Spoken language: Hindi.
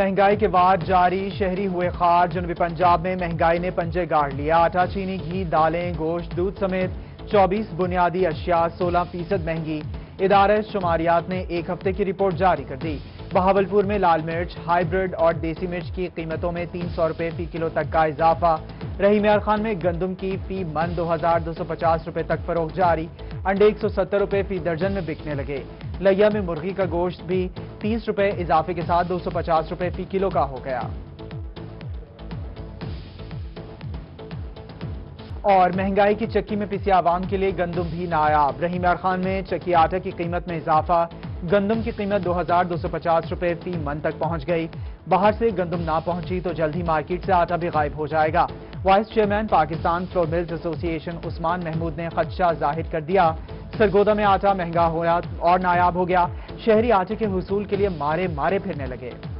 महंगाई के बाद जारी, शहरी हुए खार। जनूबी पंजाब में महंगाई ने पंजे गाड़ लिया। आटा, चीनी, घी, दालें, गोश्त, दूध समेत 24 बुनियादी अशिया 16% महंगी। इदारे शुमारियात ने एक हफ्ते की रिपोर्ट जारी कर दी। बहावलपुर में लाल मिर्च, हाइब्रिड और देसी मिर्च की कीमतों में 300 रुपये फी किलो तक का इजाफा। रहीम यार खान में गंदम की फी मन 2250 रुपये तक फरोख्त जारी। अंडे 170 रुपये फी दर्जन में बिकने लगे। लैया में मुर्गी का गोश्त भी 30 रुपये इजाफे के साथ 250 रुपये फी किलो का हो गया। और महंगाई की चक्की में पिसे आवाम के लिए गंदम भी नायाब। रहीम यार खान में चक्की आटा की कीमत में इजाफा। गंदम की कीमत 2250 रुपये फी मन तक पहुंच गई। बाहर से गंदम ना पहुंची तो जल्द ही मार्केट से आटा भी गायब हो जाएगा। Vice chairman Pakistan flour mills association Usman Mahmood ने खदशा जाहिर कर दिया। सरगोदा में आटा महंगा होया और नायाब हो गया। शहरी आटे के हुसूल के लिए मारे मारे फिरने लगे।